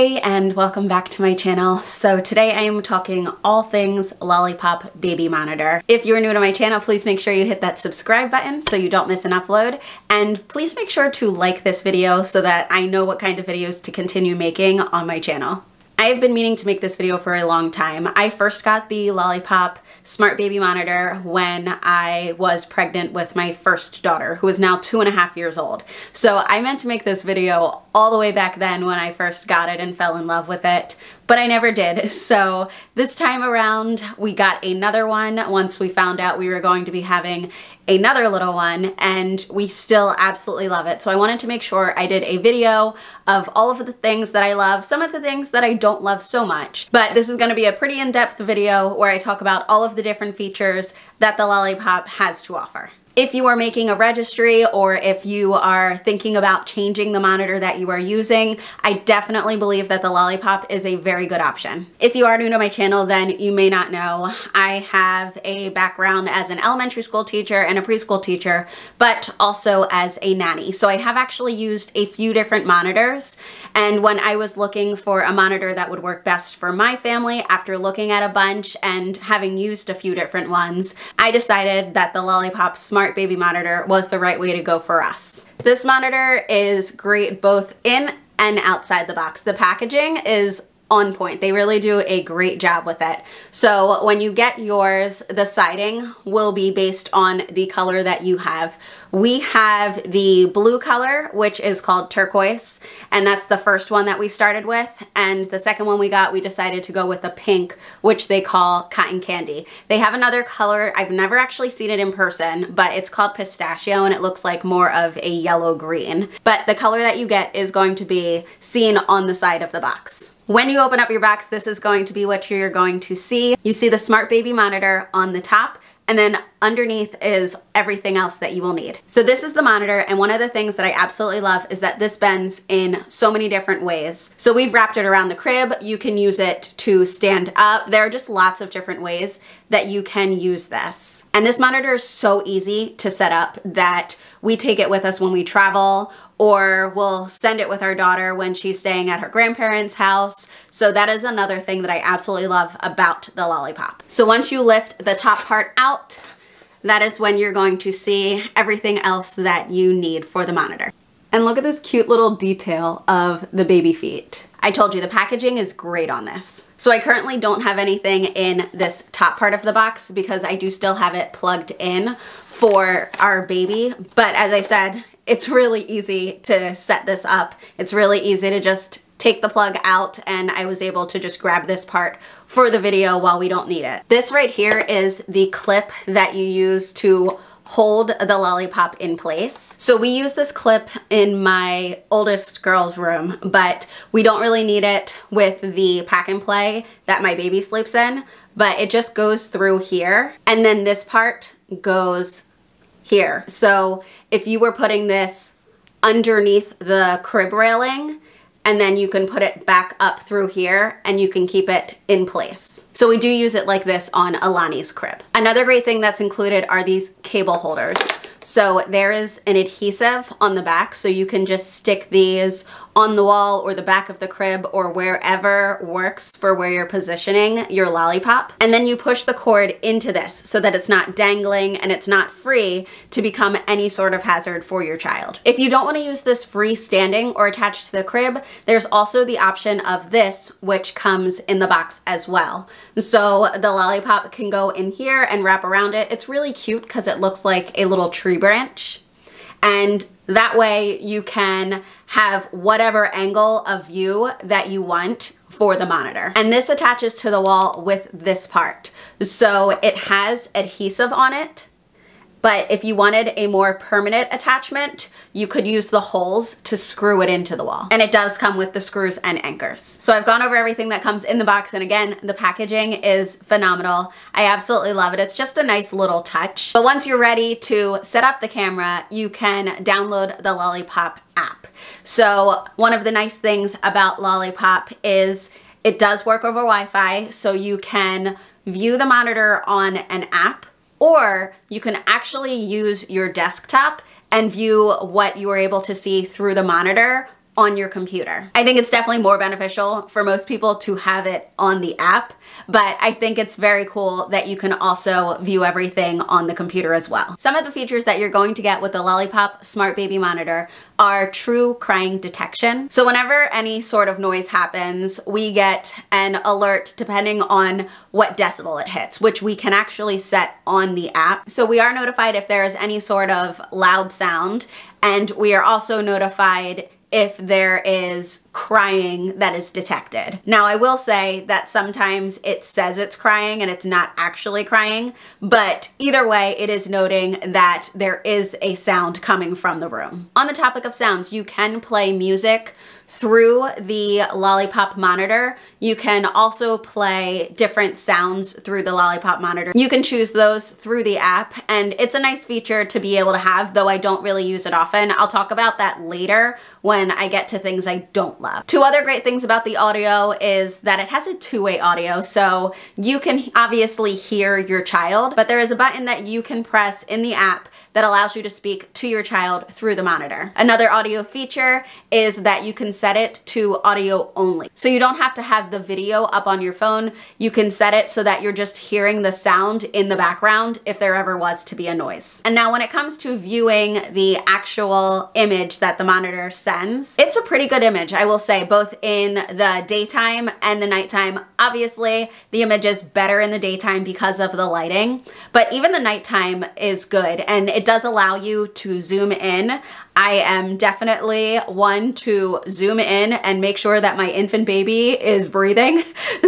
Hey, and welcome back to my channel. So today I am talking all things Lollipop baby monitor. If you're new to my channel, please make sure you hit that subscribe button so you don't miss an upload. And please make sure to like this video so that I know what kind of videos to continue making on my channel. I have been meaning to make this video for a long time. I first got the Lollipop Smart Baby Monitor when I was pregnant with my first daughter, who is now 2.5 years old. So I meant to make this video all the way back then when I first got it and fell in love with it, but I never did. So this time around, we got another one once we found out we were going to be having another little one, and we still absolutely love it. So I wanted to make sure I did a video of all of the things that I love, some of the things that I don't love so much, but this is going to be a pretty in-depth video where I talk about all of the different features that the Lollipop has to offer. If you are making a registry or if you are thinking about changing the monitor that you are using, I definitely believe that the Lollipop is a very good option. If you are new to my channel, then you may not know I have a background as an elementary school teacher and a preschool teacher, but also as a nanny. So I have actually used a few different monitors, and when I was looking for a monitor that would work best for my family, after looking at a bunch and having used a few different ones, I decided that the Lollipop Smart Baby Monitor was the right way to go for us. This monitor is great both in and outside the box. The packaging is on point. They really do a great job with it. So when you get yours, the siding will be based on the color that you have. We have the blue color, which is called turquoise, and that's the first one that we started with. And the second one we got, we decided to go with a pink, which they call cotton candy. They have another color. I've never actually seen it in person, but it's called pistachio, and it looks like more of a yellow green. But the color that you get is going to be seen on the side of the box. When you open up your box, this is going to be what you're going to see. You see the Smart Baby Monitor on the top, and then underneath is everything else that you will need. So this is the monitor, and one of the things that I absolutely love is that this bends in so many different ways. So we've wrapped it around the crib. You can use it to stand up. There are just lots of different ways that you can use this. And this monitor is so easy to set up that we take it with us when we travel, or we'll send it with our daughter when she's staying at her grandparents' house. So that is another thing that I absolutely love about the Lollipop. So once you lift the top part out, that is when you're going to see everything else that you need for the monitor. And look at this cute little detail of the baby feet. I told you the packaging is great on this. So I currently don't have anything in this top part of the box because I do still have it plugged in for our baby. But as I said, it's really easy to set this up. It's really easy to just take the plug out, and I was able to just grab this part for the video while we don't need it. This right here is the clip that you use to hold the Lollipop in place. So we use this clip in my oldest girl's room, but we don't really need it with the pack and play that my baby sleeps in, but it just goes through here, and then this part goes here. So if you were putting this underneath the crib railing, and then you can put it back up through here and you can keep it in place. So we do use it like this on Alani's crib. Another great thing that's included are these cable holders. So there is an adhesive on the back, so you can just stick these on the wall or the back of the crib or wherever works for where you're positioning your Lollipop. And then you push the cord into this so that it's not dangling and it's not free to become any sort of hazard for your child. If you don't want to use this freestanding or attached to the crib, there's also the option of this, which comes in the box as well. So the Lollipop can go in here and wrap around it. It's really cute because it looks like a little tree branch, and that way you can have whatever angle of view that you want for the monitor. And this attaches to the wall with this part. So it has adhesive on it, but if you wanted a more permanent attachment, you could use the holes to screw it into the wall. And it does come with the screws and anchors. So I've gone over everything that comes in the box, and again, the packaging is phenomenal. I absolutely love it. It's just a nice little touch. But once you're ready to set up the camera, you can download the Lollipop app. So one of the nice things about Lollipop is it does work over Wi-Fi, so you can view the monitor on an app, or you can actually use your desktop and view what you are able to see through the monitor on your computer. I think it's definitely more beneficial for most people to have it on the app, but I think it's very cool that you can also view everything on the computer as well. Some of the features that you're going to get with the Lollipop Smart Baby Monitor are true crying detection. So whenever any sort of noise happens, we get an alert depending on what decibel it hits, which we can actually set on the app. So we are notified if there is any sort of loud sound, and we are also notified if there is crying that is detected. Now, I will say that sometimes it says it's crying and it's not actually crying, but either way, it is noting that there is a sound coming from the room. On the topic of sounds, you can play music through the Lollipop monitor. You can also play different sounds through the Lollipop monitor. You can choose those through the app, and it's a nice feature to be able to have, though I don't really use it often. I'll talk about that later when I get to things I don't love. Two other great things about the audio is that it has a two-way audio, so you can obviously hear your child, but there is a button that you can press in the app that allows you to speak to your child through the monitor. Another audio feature is that you can set it to audio only. So you don't have to have the video up on your phone. You can set it so that you're just hearing the sound in the background if there ever was to be a noise. And now when it comes to viewing the actual image that the monitor sends, it's a pretty good image, I will say, both in the daytime and the nighttime. Obviously, the image is better in the daytime because of the lighting, but even the nighttime is good, and it does allow you to zoom in. I am definitely one to zoom in and make sure that my infant baby is breathing.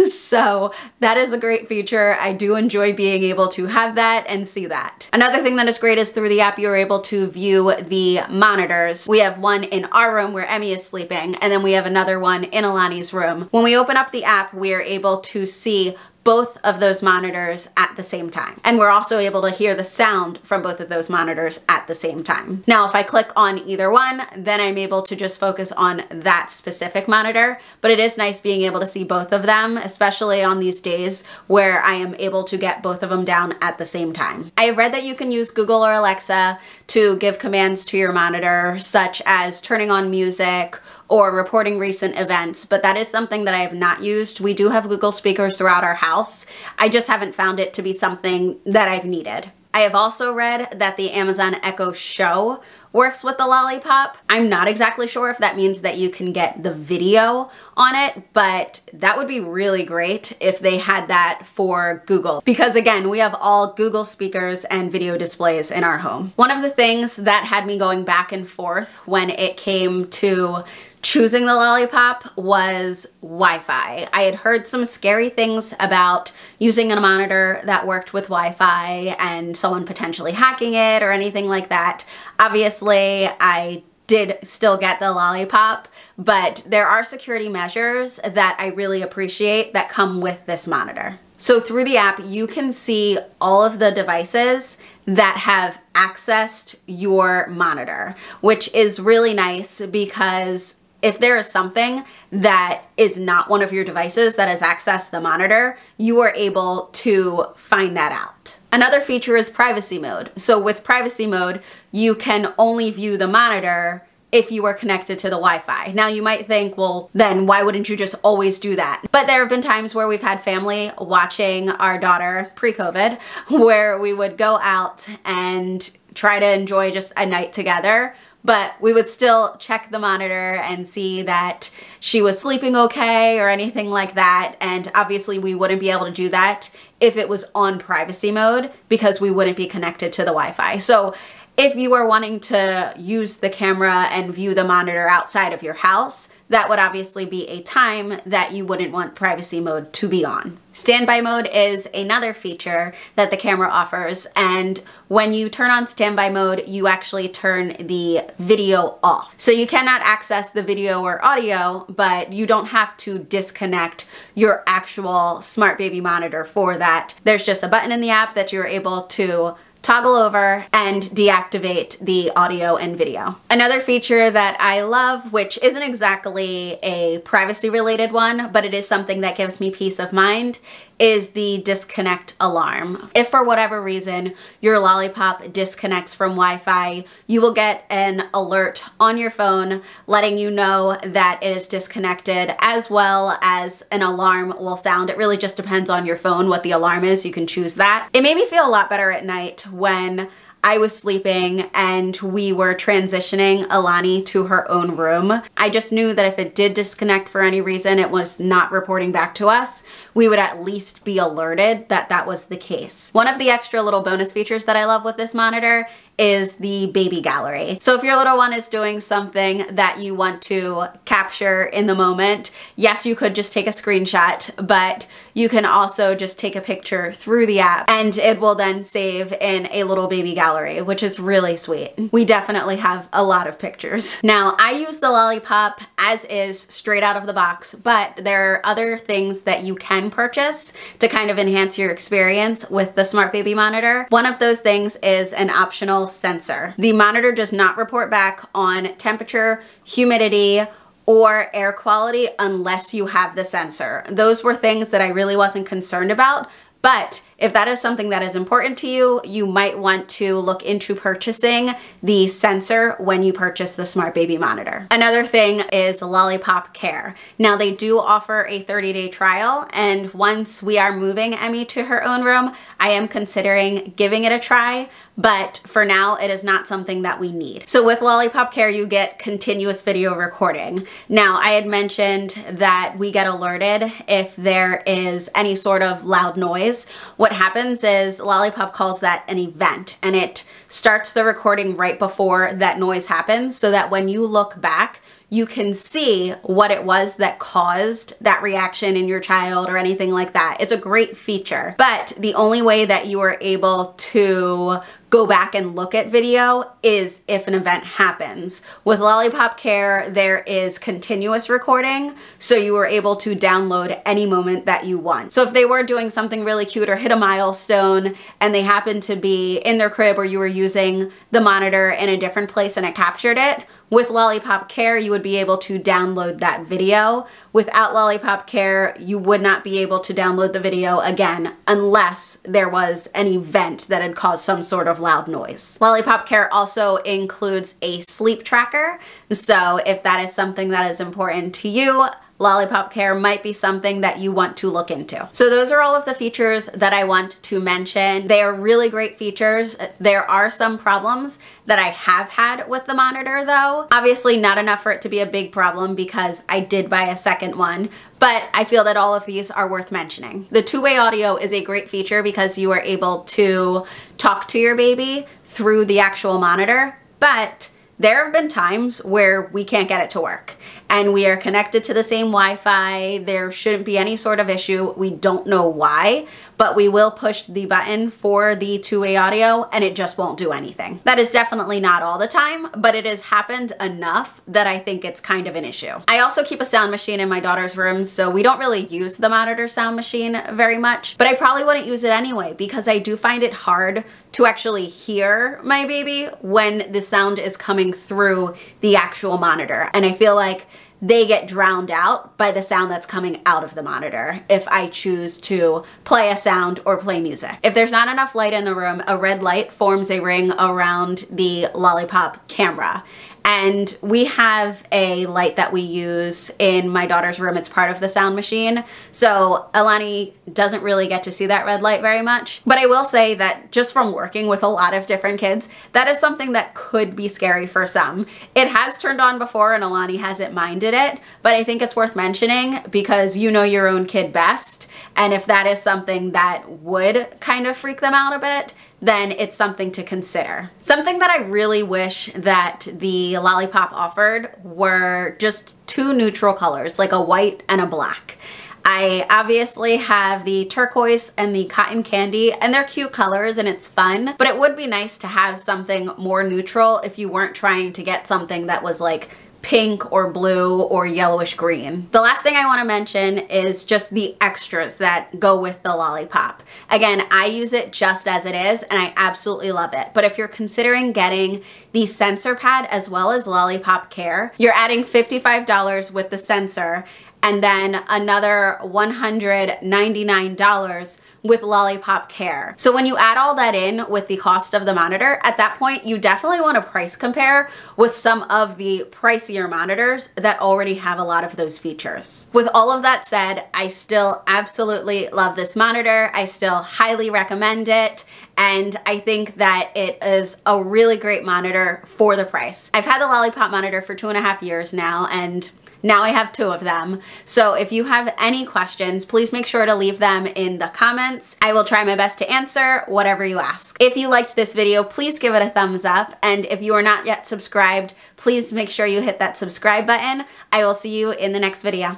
So that is a great feature. I do enjoy being able to have that and see that. Another thing that is great is through the app, you're able to view the monitors. We have one in our room where Emmy is sleeping, and then we have another one in Alani's room. When we open up the app, we are able to see both of those monitors at the same time. And we're also able to hear the sound from both of those monitors at the same time. Now, if I click on either one, then I'm able to just focus on that specific monitor, but it is nice being able to see both of them, especially on these days where I am able to get both of them down at the same time. I have read that you can use Google or Alexa to give commands to your monitor, such as turning on music or reporting recent events, but that is something that I have not used. We do have Google speakers throughout our house. I just haven't found it to be something that I've needed. I have also read that the Amazon Echo Show works with the Lollipop. I'm not exactly sure if that means that you can get the video on it, but that would be really great if they had that for Google. Because again, we have all Google speakers and video displays in our home. One of the things that had me going back and forth when it came to choosing the Lollipop was Wi-Fi. I had heard some scary things about using a monitor that worked with Wi-Fi and someone potentially hacking it or anything like that. Obviously, I did still get the Lollipop, but there are security measures that I really appreciate that come with this monitor. So through the app, you can see all of the devices that have accessed your monitor, which is really nice because if there is something that is not one of your devices that has accessed the monitor, you are able to find that out. Another feature is privacy mode. So with privacy mode, you can only view the monitor if you are connected to the Wi-Fi. Now you might think, well, then why wouldn't you just always do that? But there have been times where we've had family watching our daughter pre-COVID, where we would go out and try to enjoy just a night together, but we would still check the monitor and see that she was sleeping okay or anything like that. And obviously we wouldn't be able to do that if it was on privacy mode because we wouldn't be connected to the Wi-Fi. So if you are wanting to use the camera and view the monitor outside of your house, that would obviously be a time that you wouldn't want privacy mode to be on. Standby mode is another feature that the camera offers, and when you turn on standby mode, you actually turn the video off. So you cannot access the video or audio, but you don't have to disconnect your actual smart baby monitor for that. There's just a button in the app that you're able to toggle over and deactivate the audio and video. Another feature that I love, which isn't exactly a privacy related one, but it is something that gives me peace of mind, is the disconnect alarm. If for whatever reason your Lollipop disconnects from Wi-Fi, you will get an alert on your phone letting you know that it is disconnected, as well as an alarm will sound. It really just depends on your phone what the alarm is. You can choose that. It made me feel a lot better at night when I was sleeping and we were transitioning Alani to her own room. I just knew that if it did disconnect for any reason, it was not reporting back to us, we would at least be alerted that that was the case. One of the extra little bonus features that I love with this monitor is the baby gallery. So if your little one is doing something that you want to capture in the moment, yes, you could just take a screenshot, but you can also just take a picture through the app and it will then save in a little baby gallery, which is really sweet. We definitely have a lot of pictures. Now, I use the Lollipop as is straight out of the box, but there are other things that you can purchase to kind of enhance your experience with the Smart Baby Monitor. One of those things is an optional sensor. The monitor does not report back on temperature, humidity, or air quality unless you have the sensor. Those were things that I really wasn't concerned about, but if that is something that is important to you, you might want to look into purchasing the sensor when you purchase the Smart Baby Monitor. Another thing is Lollipop Care. Now, they do offer a 30-day trial, and once we are moving Emmy to her own room, I am considering giving it a try, but for now, it is not something that we need. So with Lollipop Care, you get continuous video recording. Now, I had mentioned that we get alerted if there is any sort of loud noise. What happens is Lollipop calls that an event, and it starts the recording right before that noise happens so that when you look back, you can see what it was that caused that reaction in your child or anything like that. It's a great feature, but the only way that you are able to go back and look at video is if an event happens. With Lollipop Care, there is continuous recording, so you are able to download any moment that you want. So if they were doing something really cute or hit a milestone and they happened to be in their crib or you were using the monitor in a different place and it captured it, with Lollipop Care, you would be able to download that video. Without Lollipop Care, you would not be able to download the video again unless there was an event that had caused some sort of loud noise. Lollipop Care also includes a sleep tracker, so if that is something that is important to you, Lollipop Care might be something that you want to look into. So those are all of the features that I want to mention. They are really great features. There are some problems that I have had with the monitor though. Obviously not enough for it to be a big problem because I did buy a second one, but I feel that all of these are worth mentioning. The two-way audio is a great feature because you are able to talk to your baby through the actual monitor, but there have been times where we can't get it to work and we are connected to the same Wi-Fi. There shouldn't be any sort of issue. We don't know why, but we will push the button for the two-way audio and it just won't do anything. That is definitely not all the time, but it has happened enough that I think it's kind of an issue. I also keep a sound machine in my daughter's room, so we don't really use the monitor sound machine very much, but I probably wouldn't use it anyway because I do find it hard to actually hear my baby when the sound is coming through the actual monitor. And I feel like they get drowned out by the sound that's coming out of the monitor if I choose to play a sound or play music. If there's not enough light in the room, a red light forms a ring around the Lollipop camera. And we have a light that we use in my daughter's room. It's part of the sound machine. So Alani doesn't really get to see that red light very much. But I will say that just from working with a lot of different kids, that is something that could be scary for some. It has turned on before and Alani hasn't minded it, but I think it's worth mentioning because you know your own kid best. And if that is something that would kind of freak them out a bit, then it's something to consider. Something that I really wish that the Lollipop offered were just two neutral colors, like a white and a black. I obviously have the turquoise and the cotton candy, and they're cute colors and it's fun, but it would be nice to have something more neutral if you weren't trying to get something that was like pink or blue or yellowish green. The last thing I want to mention is just the extras that go with the lollipop. Again, I use it just as it is and I absolutely love it. But if you're considering getting the sensor pad as well as Lollipop Care, you're adding $55 with the sensor and then another $199 with Lollipop Care. So when you add all that in with the cost of the monitor, at that point, you definitely wanna price compare with some of the pricier monitors that already have a lot of those features. With all of that said, I still absolutely love this monitor. I still highly recommend it. And I think that it is a really great monitor for the price. I've had the Lollipop monitor for 2.5 years now, and now I have 2 of them. So if you have any questions, please make sure to leave them in the comments. I will try my best to answer whatever you ask. If you liked this video, please give it a thumbs up. And if you are not yet subscribed, please make sure you hit that subscribe button. I will see you in the next video.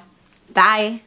Bye.